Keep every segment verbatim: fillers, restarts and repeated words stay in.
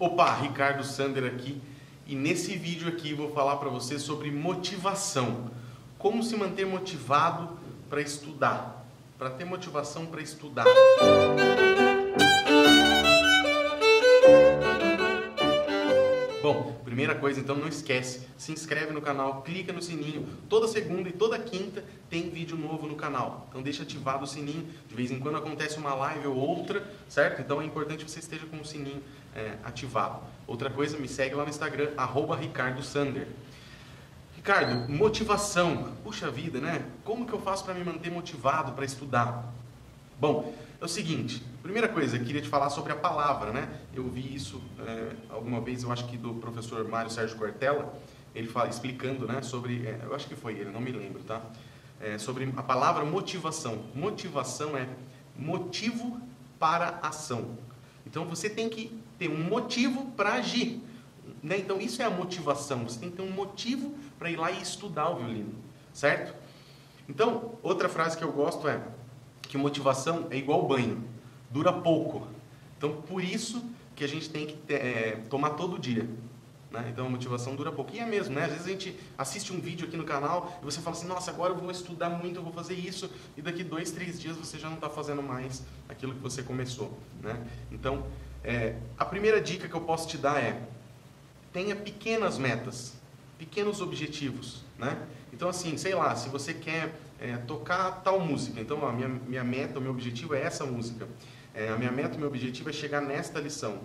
Opa, Ricardo Sander aqui, e nesse vídeo aqui vou falar para você sobre motivação. Como se manter motivado para estudar, para ter motivação para estudar. Bom, primeira coisa, então, não esquece, se inscreve no canal, clica no sininho, toda segunda e toda quinta tem vídeo novo no canal, então deixa ativado o sininho, de vez em quando acontece uma live ou outra, certo? Então é importante que você esteja com o sininho é, ativado. Outra coisa, me segue lá no Instagram, arroba Ricardo Sander. Ricardo, motivação, puxa vida, né? Como que eu faço para me manter motivado para estudar? Bom, é o seguinte, primeira coisa, eu queria te falar sobre a palavra, né? Eu vi isso é, alguma vez, eu acho que do professor Mário Sérgio Cortella, ele fala, explicando, né, sobre, é, eu acho que foi ele, não me lembro, tá? É, sobre a palavra motivação. Motivação é motivo para ação. Então você tem que ter um motivo para agir, né? Então isso é a motivação, você tem que ter um motivo para ir lá e estudar o violino, certo? Então, outra frase que eu gosto é que motivação é igual banho, dura pouco. Então, por isso que a gente tem que ter, é, tomar todo dia, né? Então, a motivação dura pouco. E é mesmo, né? Às vezes a gente assiste um vídeo aqui no canal e você fala assim, nossa, agora eu vou estudar muito, eu vou fazer isso, e daqui dois, três dias você já não está fazendo mais aquilo que você começou, né? Então, é, a primeira dica que eu posso te dar é, tenha pequenas metas, pequenos objetivos, né? Então, assim, sei lá, se você quer é, tocar tal música, então a minha, minha meta, o meu objetivo é essa música. É, a minha meta, o meu objetivo é chegar nesta lição,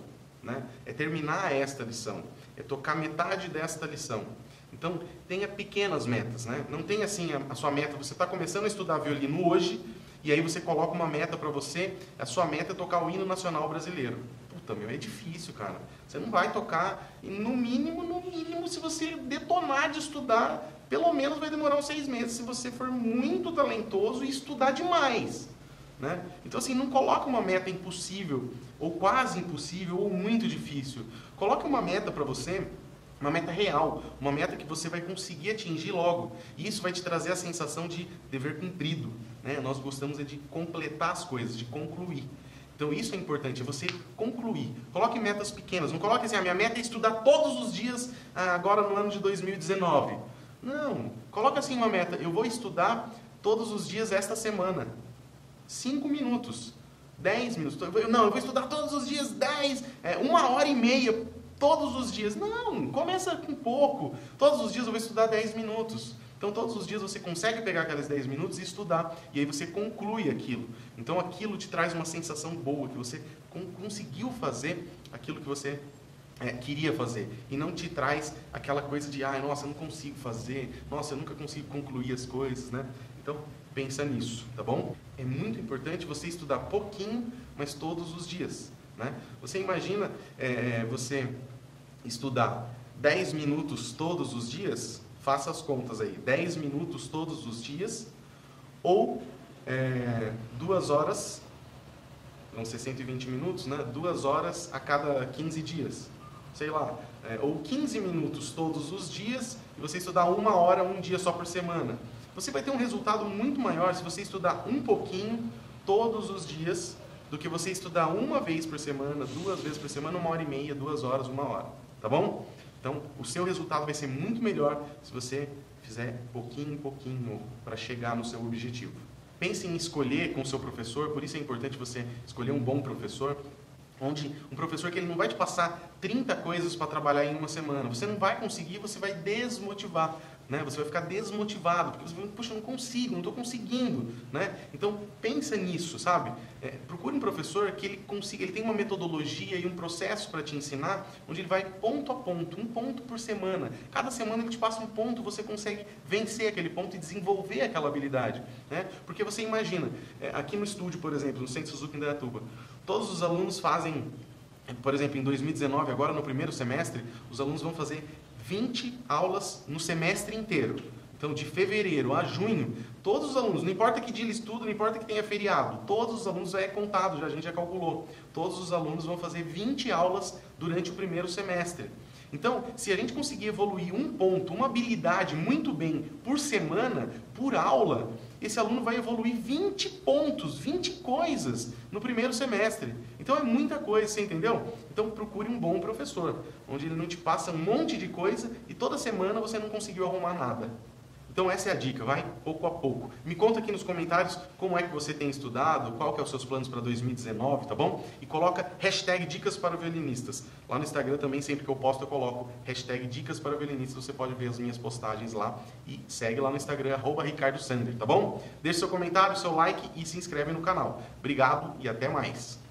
né? É terminar esta lição, é tocar metade desta lição. Então, tenha pequenas metas, né? Não tenha assim a, a sua meta, você está começando a estudar violino hoje, e aí você coloca uma meta para você, a sua meta é tocar o hino nacional brasileiro. Puta, meu, é difícil, cara. Você não vai tocar, e no mínimo, no mínimo, se você detonar de estudar, pelo menos vai demorar uns seis meses se você for muito talentoso e estudar demais, né? Então, assim, não coloque uma meta impossível, ou quase impossível, ou muito difícil. Coloque uma meta para você, uma meta real, uma meta que você vai conseguir atingir logo. E isso vai te trazer a sensação de dever cumprido, né? Nós gostamos é de completar as coisas, de concluir. Então isso é importante, é você concluir. Coloque metas pequenas, não coloque assim, a minha meta é estudar todos os dias agora no ano de dois mil e dezenove. Não, coloque assim uma meta, eu vou estudar todos os dias esta semana. cinco minutos, dez minutos, eu, não, eu vou estudar todos os dias dez, é, uma hora e meia todos os dias. Não, começa com pouco, todos os dias eu vou estudar dez minutos. Então, todos os dias você consegue pegar aqueles dez minutos e estudar, e aí você conclui aquilo. Então, aquilo te traz uma sensação boa, que você conseguiu fazer aquilo que você é, queria fazer, e não te traz aquela coisa de, ah, nossa, eu não consigo fazer, nossa, eu nunca consigo concluir as coisas, né? Então, pensa nisso, tá bom? É muito importante você estudar pouquinho, mas todos os dias, né? Você imagina é, você estudar dez minutos todos os dias? Faça as contas aí, dez minutos todos os dias, ou é, duas horas, vão ser cento e vinte minutos, né? duas horas a cada quinze dias, sei lá, é, ou quinze minutos todos os dias, e você estudar uma hora, um dia só por semana. Você vai ter um resultado muito maior se você estudar um pouquinho todos os dias, do que você estudar uma vez por semana, duas vezes por semana, uma hora e meia, duas horas, uma hora, tá bom? Então, o seu resultado vai ser muito melhor se você fizer pouquinho em pouquinho para chegar no seu objetivo. Pense em escolher com o seu professor, por isso é importante você escolher um bom professor, onde um professor que ele não vai te passar trinta coisas para trabalhar em uma semana. Você não vai conseguir, você vai desmotivar, né? Você vai ficar desmotivado, porque você vai, puxa, eu não consigo, não estou conseguindo, né? Então, pensa nisso, sabe? É, procure um professor que ele consiga, ele tem uma metodologia e um processo para te ensinar, onde ele vai ponto a ponto, um ponto por semana. Cada semana ele te passa um ponto, você consegue vencer aquele ponto e desenvolver aquela habilidade, né? Porque você imagina, é, aqui no estúdio, por exemplo, no Centro Suzuki Inderatuba, todos os alunos fazem, por exemplo, em dois mil e dezenove, agora no primeiro semestre, os alunos vão fazer vinte aulas no semestre inteiro. Então, de fevereiro a junho, todos os alunos, não importa que dia eles estudam, não importa que tenha feriado, todos os alunos já é contado, já, a gente já calculou. Todos os alunos vão fazer vinte aulas durante o primeiro semestre. Então, se a gente conseguir evoluir um ponto, uma habilidade muito bem por semana, por aula, esse aluno vai evoluir vinte pontos, vinte coisas no primeiro semestre. Então é muita coisa, você entendeu? Então procure um bom professor, onde ele não te passa um monte de coisa e toda semana você não conseguiu arrumar nada. Então essa é a dica, vai pouco a pouco. Me conta aqui nos comentários como é que você tem estudado, qual que é os seus planos para dois mil e dezenove, tá bom? E coloca hashtag Dicas Para Violinistas. Lá no Instagram também, sempre que eu posto, eu coloco hashtag Dicas Para Violinistas. Você pode ver as minhas postagens lá e segue lá no Instagram, arroba Ricardo Sander, tá bom? Deixe seu comentário, seu like e se inscreve no canal. Obrigado e até mais.